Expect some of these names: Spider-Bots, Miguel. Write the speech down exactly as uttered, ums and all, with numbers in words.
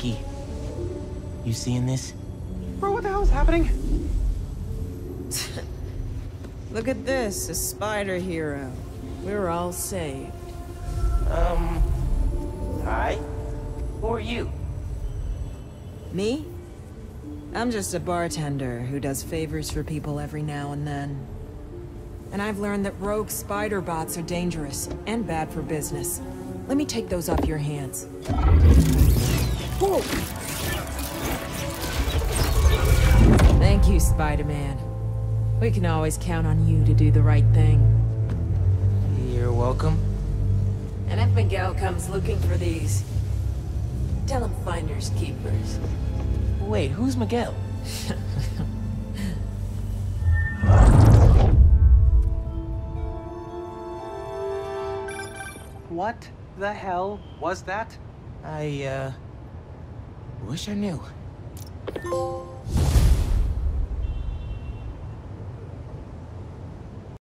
Frankie. You seeing this? Bro, what the hell is happening? Look at this, a spider hero. We're all saved. Um, I? Or you? Me? I'm just a bartender who does favors for people every now and then. And I've learned that rogue spider bots are dangerous and bad for business. Let me take those off your hands. Whoa. Thank you, Spider-Man. We can always count on you to do the right thing. You're welcome. And if Miguel comes looking for these, tell him finders keepers. Wait, who's Miguel? What the hell was that? I, uh, wish I knew.